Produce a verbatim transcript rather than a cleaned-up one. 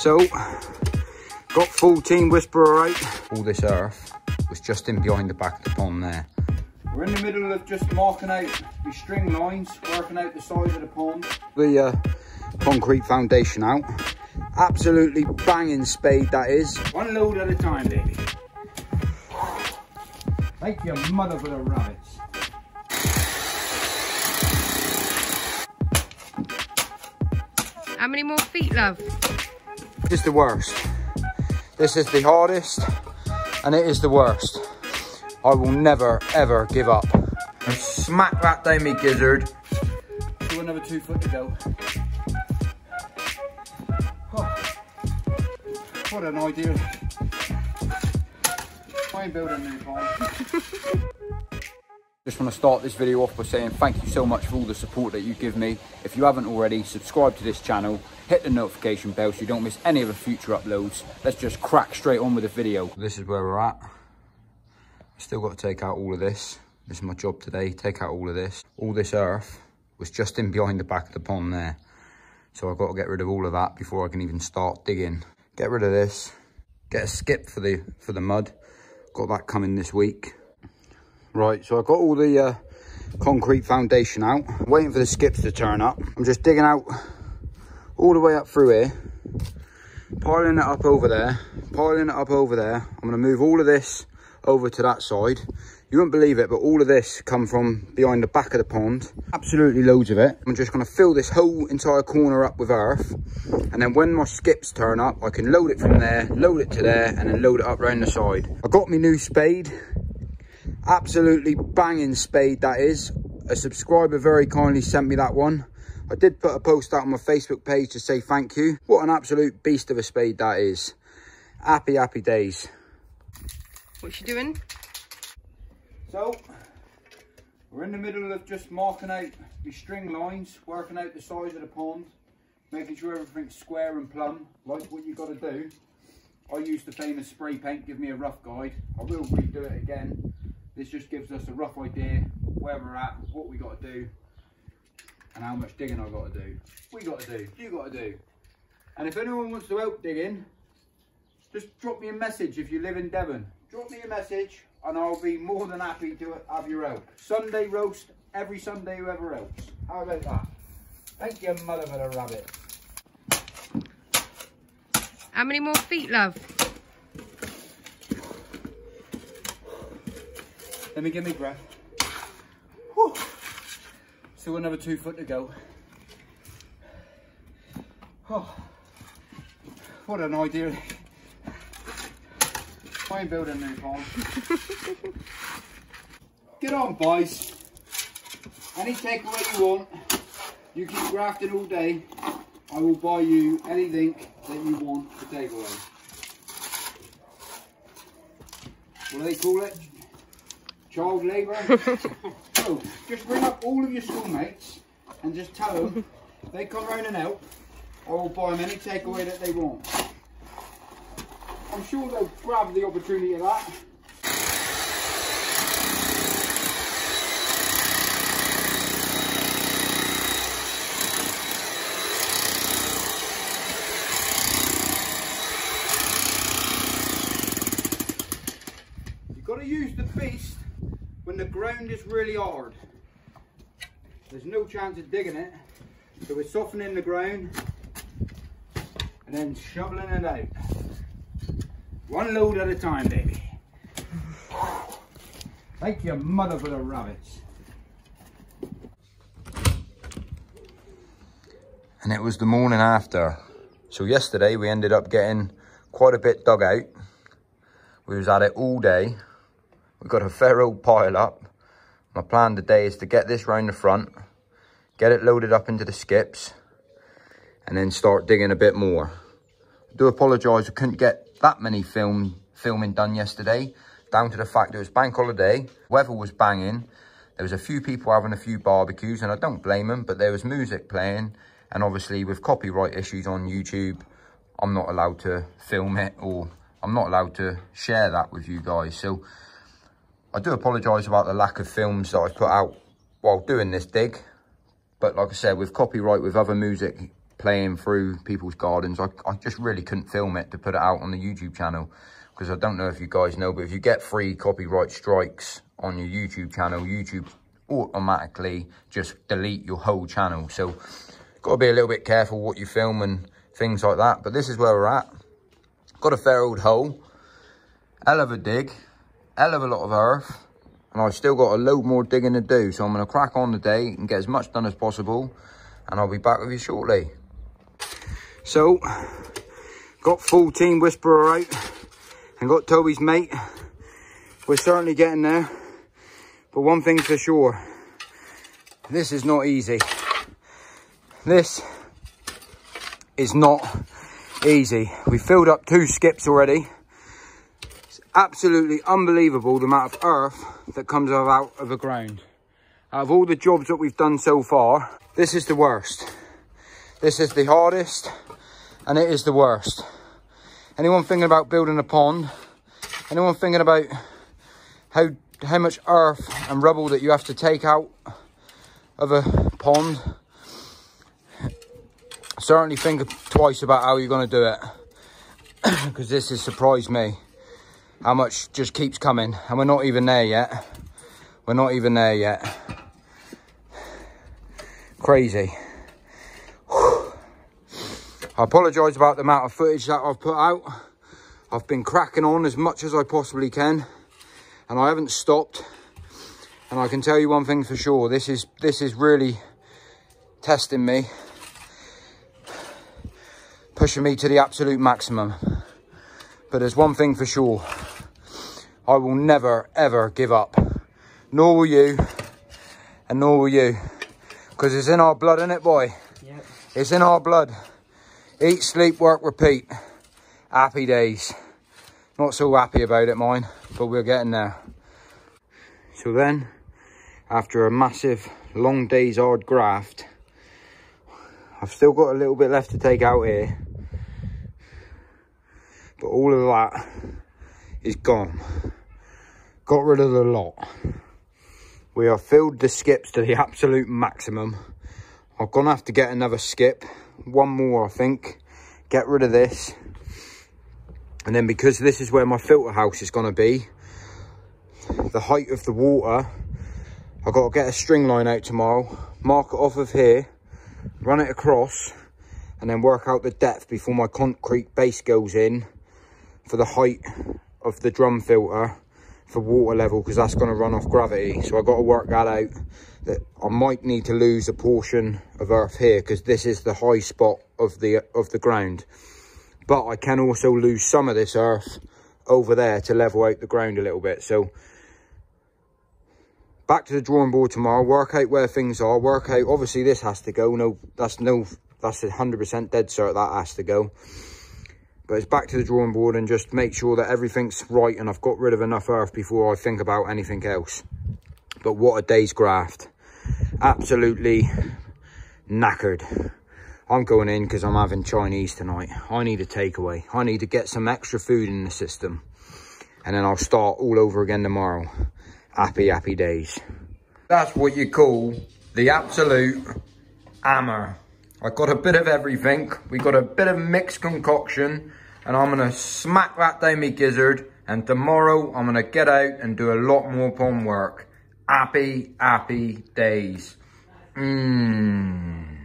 So, got fourteen Whisperer eight. All this earth was just in behind the back of the pond there. We're in the middle of just marking out the string lines, working out the size of the pond. The uh, concrete foundation out. Absolutely banging spade that is. One load at a time, baby. Thank your mother for the rabbits. How many more feet, love? This is the worst. This is the hardest, and it is the worst. I will never, ever give up. And smack that down, me gizzard. Still another two foot to go. Oh, what an idea. I ain't building a new pond. Just want to start this video off by saying thank you so much for all the support that you give me. If you haven't already, subscribe to this channel, hit the notification bell so you don't miss any of the future uploads. Let's just crack straight on with the video. This is where we're at. Still got to take out all of this. This is my job today, take out all of this. All this earth was just in behind the back of the pond there. So I've got to get rid of all of that before I can even start digging. Get rid of this, get a skip for the, for the mud. Got that coming this week. Right, so I've got all the uh, concrete foundation out. I'm waiting for the skips to turn up. I'm just digging out all the way up through here, piling it up over there, piling it up over there. I'm gonna move all of this over to that side. You wouldn't believe it, but all of this come from behind the back of the pond. Absolutely loads of it. I'm just going to fill this whole entire corner up with earth, and then when my skips turn up, I can load it from there, load it to there, and then load it up round the side. I got my new spade. Absolutely banging spade that is. A subscriber very kindly sent me that one. I did put a post out on my Facebook page to say thank you. What an absolute beast of a spade that is. Happy, happy days. What you doing? So, we're in the middle of just marking out the string lines, working out the size of the pond, making sure everything's square and plumb, like what you got to do. I used the famous spray paint, give me a rough guide. I will redo it again. This just gives us a rough idea where we're at, what we got to do, and how much digging I got to do. We got to do, you got to do. And if anyone wants to help digging, just drop me a message if you live in Devon. Drop me a message and I'll be more than happy to have your help. Sunday roast, every Sunday whoever helps. How about that? Thank you, mother for the rabbit. How many more feet, love? Let me give me breath. Whew. Still another two foot to go. Oh, what an idea. I ain't building a new pond. Get on, boys. Any takeaway you want, you keep grafting all day. I will buy you anything that you want for takeaway. What do they call it? Child labour? So, just bring up all of your schoolmates and just tell them if they come round and help, I will buy them any takeaway that they want. I'm sure they'll grab the opportunity of that. You've got to use the beast when the ground is really hard. There's no chance of digging it, so we're softening the ground and then shoveling it out. One load at a time, baby. Thank your mother for the rabbits. And it was the morning after. So yesterday we ended up getting quite a bit dug out. We was at it all day. We got a fair old pile up. My plan today is to get this round the front, get it loaded up into the skips, and then start digging a bit more. I do apologise, I couldn't get that many film filming done yesterday, down to the fact it was bank holiday, weather was banging, there was a few people having a few barbecues, and I don't blame them, but there was music playing, and obviously with copyright issues on YouTube, I'm not allowed to film it, or I'm not allowed to share that with you guys. So I do apologise about the lack of films that I've put out while doing this dig, but like I said, with copyright, with other music playing through people's gardens. I, I just really couldn't film it to put it out on the YouTube channel, because I don't know if you guys know, but if you get free copyright strikes on your YouTube channel, YouTube automatically just delete your whole channel. So got to be a little bit careful what you film and things like that. But this is where we're at. Got a fair old hole. Hell of a dig. Hell of a lot of earth. And I've still got a load more digging to do. So I'm going to crack on the day and get as much done as possible. And I'll be back with you shortly. So, got full team Whisperer out. And got Toby's mate. We're certainly getting there. But one thing's for sure. This is not easy. This is not easy. We filled up two skips already. It's absolutely unbelievable the amount of earth that comes out of the ground. Out of all the jobs that we've done so far, this is the worst. This is the hardest, and it is the worst. Anyone thinking about building a pond, anyone thinking about how, how much earth and rubble that you have to take out of a pond, certainly think twice about how you're going to do it, because this has surprised me how much just keeps coming, and we're not even there yet. We're not even there yet. Crazy. Whew. I apologise about the amount of footage that I've put out. I've been cracking on as much as I possibly can, and I haven't stopped. And I can tell you one thing for sure, this is this is really testing me. Pushing me to the absolute maximum. But there's one thing for sure, I will never ever give up, nor will you, and nor will you, because it's in our blood, isn't it, boy? Yep. It's in our blood. Eat, sleep, work, repeat. Happy days. Not so happy about it, mine, but we're getting there. So then, after a massive long day's hard graft, I've still got a little bit left to take out here. But all of that is gone. Got rid of the lot. We have filled the skips to the absolute maximum. I'm going to have to get another skip. One more, I think. Get rid of this. And then, because this is where my filter house is going to be, the height of the water, I've got to get a string line out tomorrow. Mark it off of here. Run it across, and then work out the depth before my concrete base goes in for the height of the drum filter for water level, because that's going to run off gravity. So I've got to work that out, that I might need to lose a portion of earth here, because this is the high spot of the of the ground. But I can also lose some of this earth over there to level out the ground a little bit. So back to the drawing board tomorrow, work out where things are, work out, obviously this has to go, no, that's no, that's one hundred percent dead cert, that has to go. But it's back to the drawing board and just make sure that everything's right and I've got rid of enough earth before I think about anything else. But what a day's graft. Absolutely knackered. I'm going in because I'm having Chinese tonight. I need a takeaway. I need to get some extra food in the system. And then I'll start all over again tomorrow. Happy, happy days. That's what you call the absolute hammer. I got a bit of everything. We got a bit of mixed concoction, and I'm gonna smack that down me gizzard, and tomorrow I'm gonna get out and do a lot more pond work. Happy, happy days. Mmm.